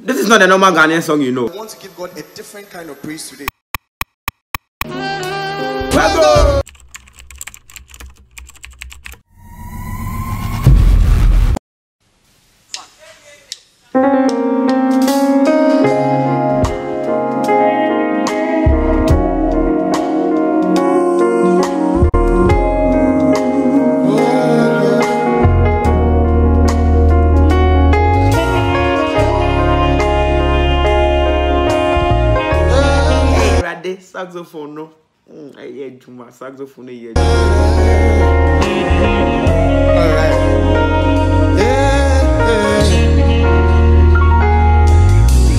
This is not a normal Ghanaian song, you know. I want to give God a different kind of praise today. Let's go! Saxophone, no. I hear too much saxophone. Alright.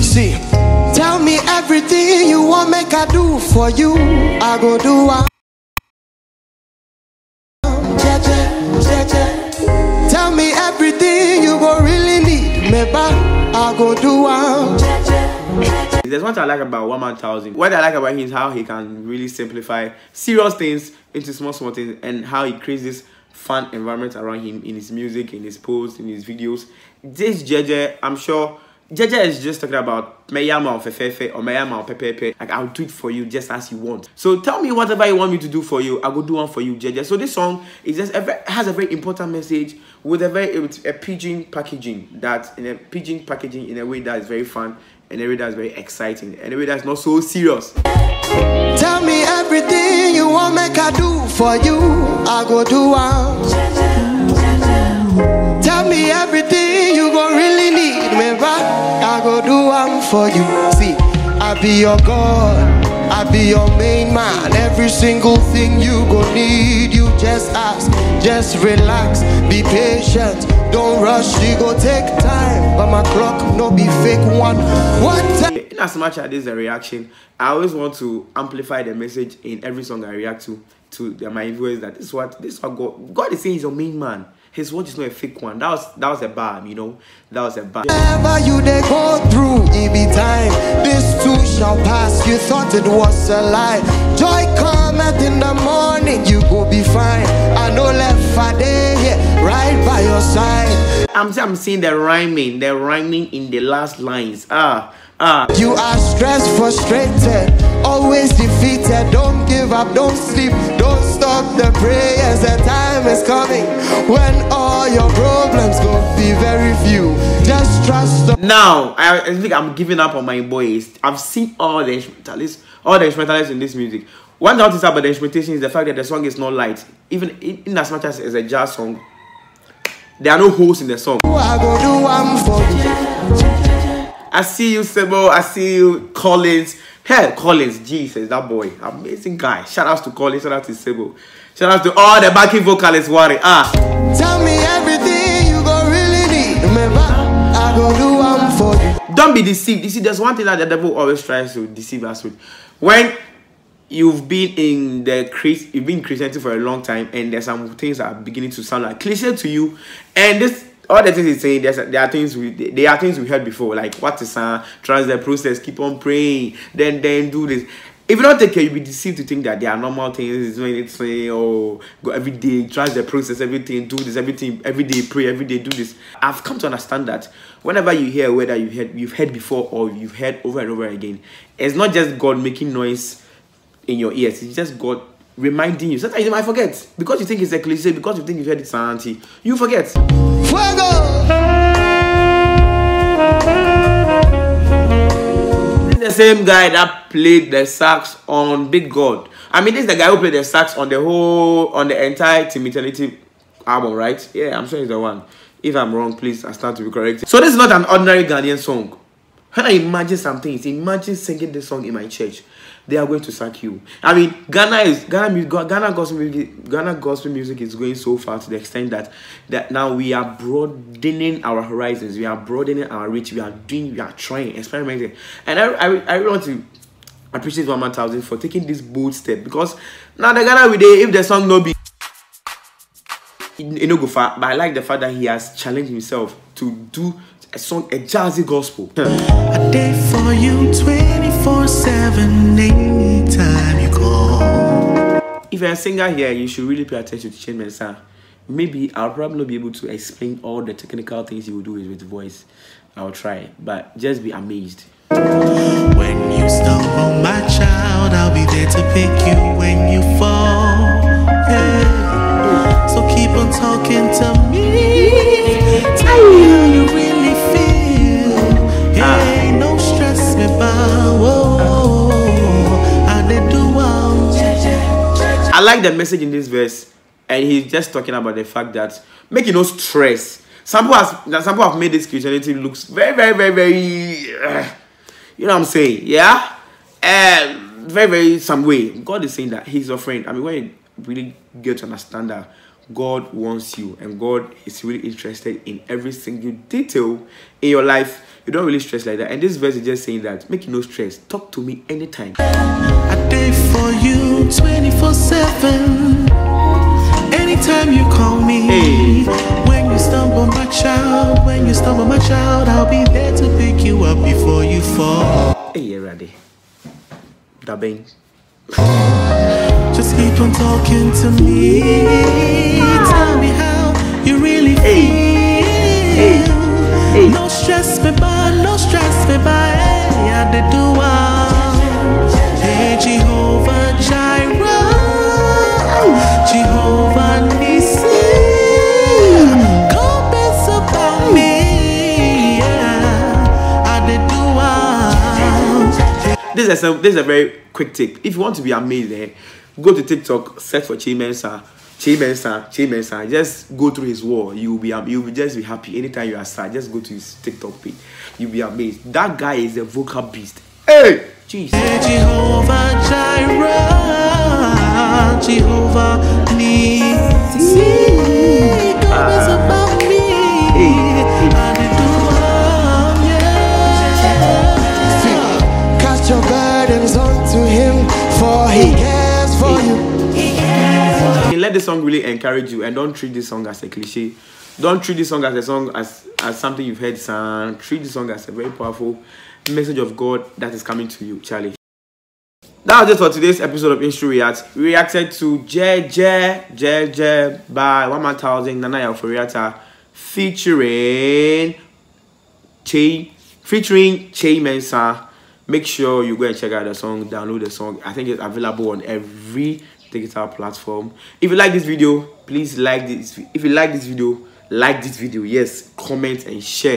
See, tell me everything you want, make I do for you. I go do. Tell me everything you go really need, me back. I go do. There's what I like about One Man Thousand. What I like about him is how he can really simplify serious things into small things, and how he creates this fun environment around him in his music, in his posts, in his videos. This Jerh Jerh, I'm sure Jerh Jerh is just talking about Meyama or Fefefe or Meyama or Pepepe. Like, I'll do it for you just as you want. So tell me whatever you want me to do for you, I will do one for you, Jerh Jerh. So this song is just has a very important message with a pigeon packaging in a way that is very fun, and a way that's very exciting, and a way that's not so serious. Tell me everything you want, make I do for you. I go do one. Tell me everything you gon' really need, me back. I go do one for you. See, I be your God, I be your main man. Every single thing you gon' need, you just ask, just relax, be patient, don't rush, you go take time. But my clock no be fake one. What time? In as much as this is a reaction, I always want to amplify the message in every song I react to my viewers, that this is what God is saying. He's your main man. His word is not a fake one. That was a balm, you know. That was a balm. Whatever you they go through, it be time. This too shall pass. You thought it was a lie. Joy cometh in the morning. You go be fine. I know left a day here, right by your side. I'm seeing the rhyming in the last lines. You are stressed, frustrated, always defeated. Don't give up, don't sleep, don't stop the prayers. The time is coming when all your problems gonna be very few. Just trust the. Now, I think I'm giving up on my boys. I've seen all the instrumentalists in this music. One thing about the instrumentation is the fact that the song is not light. Even in as much as it's a jazz song, there are no holes in the song. I go do one for you. I see you, Sebo. I see you, Collins. Hey, Collins, Jesus, that boy. Amazing guy. Shout out to Collins, shout out to Sebo. Shout out to all the backing vocalists, Wari. Tell me everything you go really need. Remember, I go do one for you. Don't be deceived. You see, there's one thing that the devil always tries to deceive us with. When you've been in the Christianity for a long time, and there's some things that are beginning to sound like cliche to you, and this. All the things he's saying, there are things we heard before, like what is trust the process, keep on praying, then do this. If you don't take care, you'll be deceived to think that there are normal things when it's saying, oh, go every day, trust the process, everything, do this, everything, every day, pray, every day, do this. I've come to understand that whenever you hear a word that you've heard before or you've heard over and over again, it's not just God making noise in your ears, it's just God reminding you. Sometimes you might forget because you think it's a cliche, because you think you've heard it sanity, you forget. This is the same guy that played the sax on Big God. I mean, this is the guy who played the sax on the entire Timidity album, right? Yeah, I'm sure he's the one. If I'm wrong, please, I stand to be corrected. So this is not an ordinary Ghanaian song. When I imagine some things, imagine singing this song in my church. They are going to sack you. I mean, Ghana gospel music is going so far to the extent that now we are broadening our horizons, we are broadening our reach, we are trying, experimenting. And I really want to appreciate One Man Thousand for taking this bold step, because now the Ghana we dey, if the song no be it no go far. But I like the fact that he has challenged himself to do a song, a jazzy gospel. A day for you, 24/7, anytime you call. If you're a singer here, you should really pay attention to Kyei Mensah. Maybe I'll probably not be able to explain all the technical things he will do with voice. I'll try, but just be amazed. When you stumble, my child, I'll be there to pick you when you fall. Yeah. So keep on talking to me. Tell me how you really feel. Yeah, ain't no stress me about. I like the message in this verse, and he's just talking about the fact that making no stress. Some people have made this Christianity looks very, very, very, you know what I'm saying? Yeah, very, very some way. God is saying that He's your friend. I mean, when you really get to understand that God wants you and God is really interested in every single detail in your life, you don't really stress like that. And this verse is just saying that make no stress. Talk to me anytime. I day for you 24/7. Anytime you call me, hey. When you stumble, my child, when you stumble, my child, I'll be there to pick you up before you fall. Hey, you ready? Dubbing. Just keep on talking to me. Tell me how you really feel. Hey. Hey. No stress me by, no stress me by. Yeah, they do all. Hey, Jehovah Jireh. Jehovah Nissi, God bless about me. Yeah, I did do well. This is a very quick tip. If you want to be amazing, go to TikTok, search for Kyei Mensah, Kyei Mensah, Kyei Mensah. Just go through his wall. You'll just be happy. Anytime you are sad, just go to his TikTok page. You'll be amazed. That guy is a vocal beast. Hey, jeez. Hey, Jehovah Jireh. Jehovah Nissi, God is about me. I did do all, yeah. Cast your burdens onto Him, for He cares for you. He cares for you. Let the song really encourage you, and don't treat this song as a cliche. Don't treat this song as a song as something you've heard sung. Treat this song as a very powerful message of God that is coming to you, Charlie. That was it for today's episode of InstruReact. We reacted to Jerh Jerh, Jerh Jerh by One Man Thousand, Nana Alphoriatta, featuring Kyei Mensah. Make sure you go and check out the song, download the song. I think it's available on every digital platform. If you like this video, please like this. If you like this video, yes, comment and share.